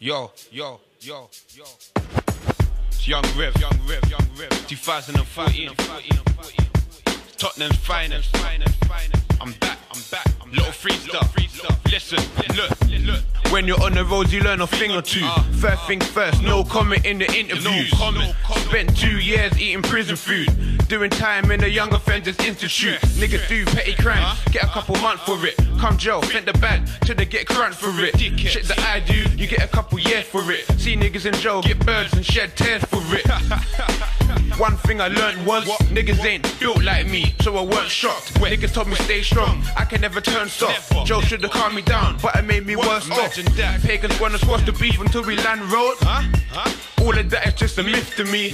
Yo. Young Riff. 2014. Tottenham's finest. I'm back. Little freestyle. Listen, look. When you're on the road, you learn a thing or two. First thing first, no comment in the interviews. Spent 2 years eating prison food. Doing time in the Young Offenders Institute. Niggas do petty crimes, get a couple months for it. Come jail, sent the band till they get cranked for it. Shit that I do, you get a couple years for it. See niggas in jail, get birds and shed tears for it. One thing I learned was, niggas ain't built like me, so I weren't shocked. Niggas told me stay strong, I can never turn soft. Joe should've calmed me down, but it made me worse off. Pagans wanna squash the beef until we land road. All of that is just a myth to me.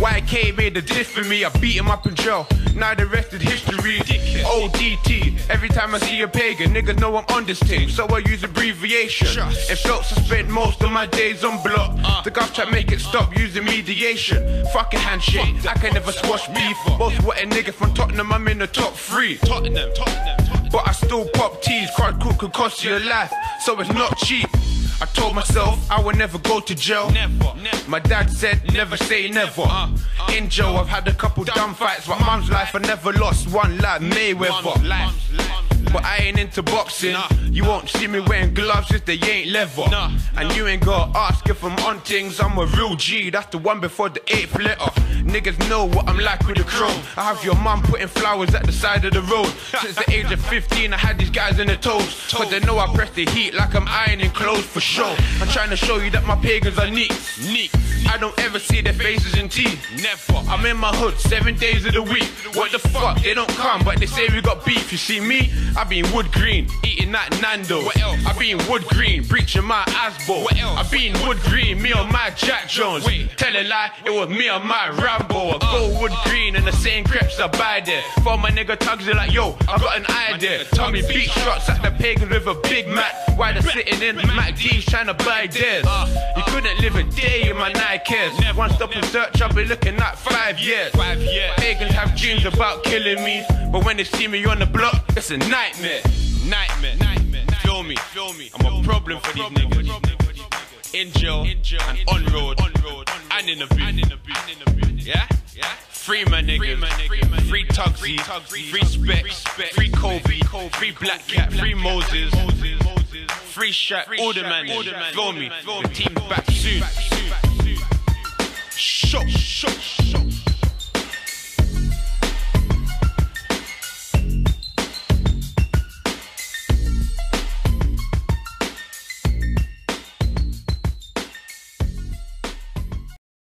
YK made a diss for me, I beat him up in jail. Now the rest is history. ODT, every time I see a pagan, nigga know I'm on this thing, so I use abbreviation. If shots I spent most of my days on block, the guff try make it stop using mediation. Fucking handshake, I can never squash beef. Most what a nigga from Tottenham, I'm in the top 3. But I still pop T's, crud cook could cost you your life, so it's not cheap. I told myself I would never go to jail. My dad said never say never. In jail I've had a couple dumb fights, but mum's life I never lost one like Mayweather. But I ain't into boxing. You won't see me wearing gloves if they ain't leather. And you ain't gotta ask if I'm on things. I'm a real G, that's the one before the 8th letter. Niggas know what I'm like with the chrome. I have your mum putting flowers at the side of the road. Since the age of 15 I had these guys in the toes, but they know I press the heat like I'm ironing clothes for sure. I'm trying to show you that my pagans are neat. I don't ever see their faces in teeth. Never. I'm in my hood 7 days of the week. What the fuck? They don't come, but they say we got beef. You see me? I been wood green, eating that Nando. What else? I been wood green, breaching my ASBO. What else? I been wood green, me on my Jack Jones. Tell a lie, it was me on my Rambo. I go wood green and the same crepes I buy there. For my nigga Tugsies like, yo, I got an eye there. Tommy beat shots at the pagan with a Big Mac. Why they sitting in Mac D's trying to buy theirs? You couldn't live a day in my night. One stop and search, I'll be looking at 5 years. Pagans have dreams about killing me, but when they see me on the block, it's a nightmare. Feel me. I'm a problem for these niggas. In jail and on road and in the booth. Yeah? Free my niggas, free Tugsies, free Specs, free Kobe, free Black Cat, free Moses, free Shack, all the man. Feel me, the team back soon. Show.